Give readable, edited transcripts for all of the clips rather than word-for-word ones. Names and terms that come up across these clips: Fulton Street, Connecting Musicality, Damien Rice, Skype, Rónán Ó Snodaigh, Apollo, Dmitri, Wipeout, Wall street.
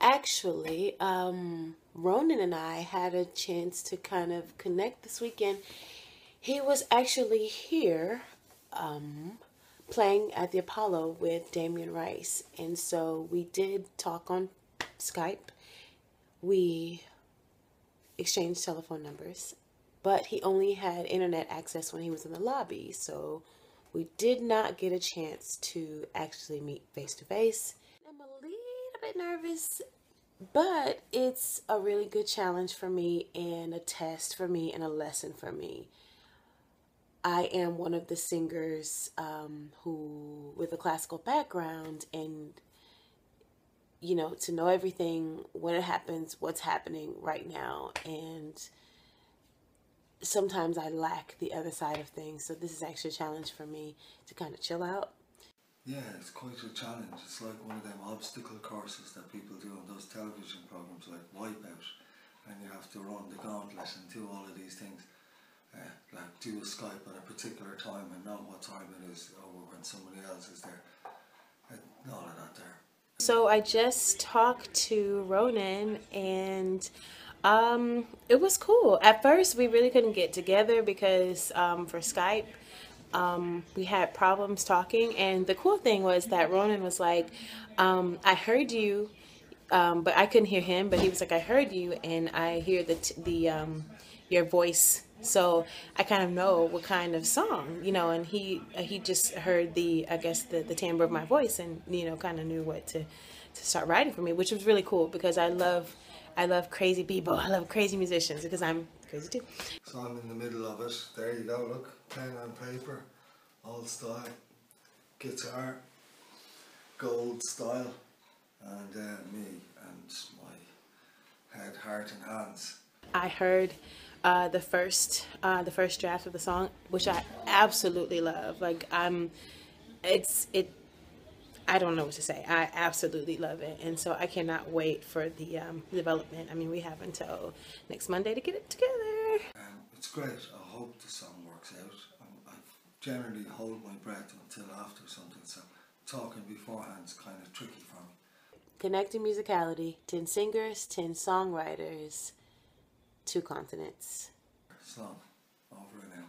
Actually, Rónán and I had a chance to kind of connect this weekend. He was actually here playing at the Apollo with Damien Rice. And so we did talk on Skype. We exchanged telephone numbers, but he only had internet access when he was in the lobby. So we did not get a chance to actually meet face to face. I'm a little bit nervous, but it's a really good challenge for me and a test for me and a lesson for me. I am one of the singers who, with a classical background, and you know, to know everything, when it happens, what's happening right now, and sometimes I lack the other side of things. So this is actually a challenge for me to kind of chill out. Yeah, it's quite a challenge. It's like one of them obstacle courses that people do on those television programs like Wipeout, and you have to run the gauntlet and do all of these things. Like do a Skype at a particular time and know what time it is or when somebody else is there, and all of that there. So I just talked to Rónán, and it was cool. At first we really couldn't get together because for Skype we had problems talking, and the cool thing was that Rónán was like, I heard you, but I couldn't hear him, but he was like, I heard you and I hear your voice. So I kind of know what kind of song, you know, and he just heard the, I guess, the timbre of my voice, and, you know, kind of knew what to start writing for me, which was really cool because I love crazy people. I love crazy musicians because I'm crazy too. So I'm in the middle of it. There you go, look, pen and paper, old style, guitar, gold style, and me and my head, heart and hands. I heard the first draft of the song, which I absolutely love. Like I don't know what to say. I absolutely love it, and so I cannot wait for the development. I mean, we have until next Monday to get it together. It's great. I hope the song works out. I generally hold my breath until after something, so talking beforehand is kind of tricky for me. Connecting Musicality, 10 singers, 10 songwriters. 2 continents. So, over and out.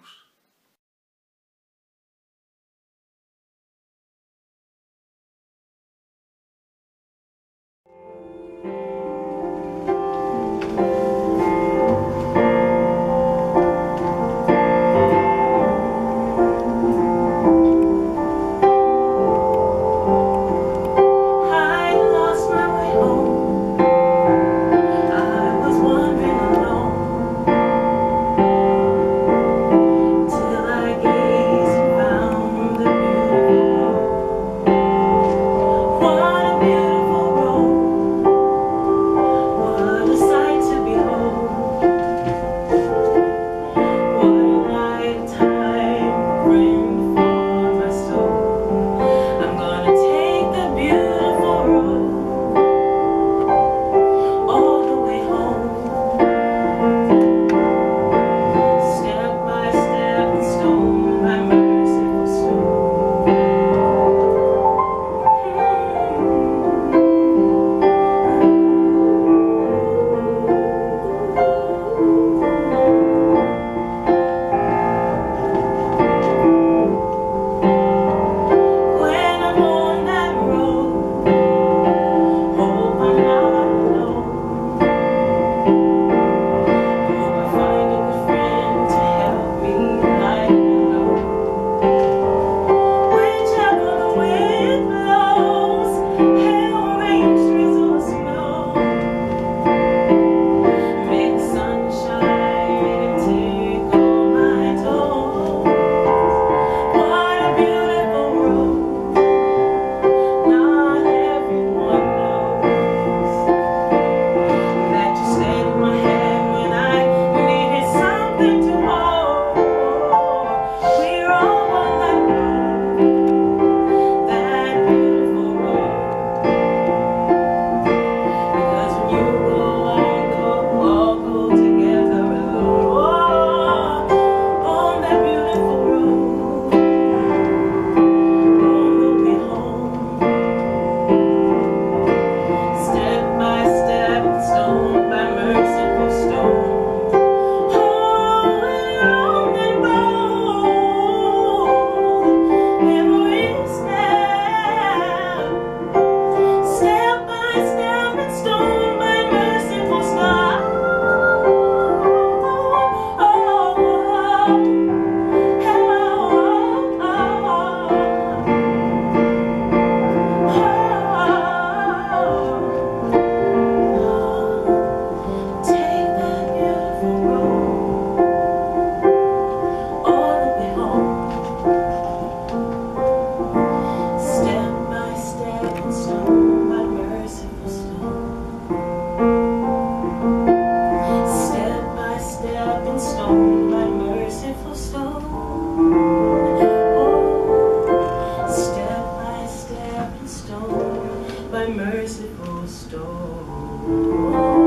merciful storm.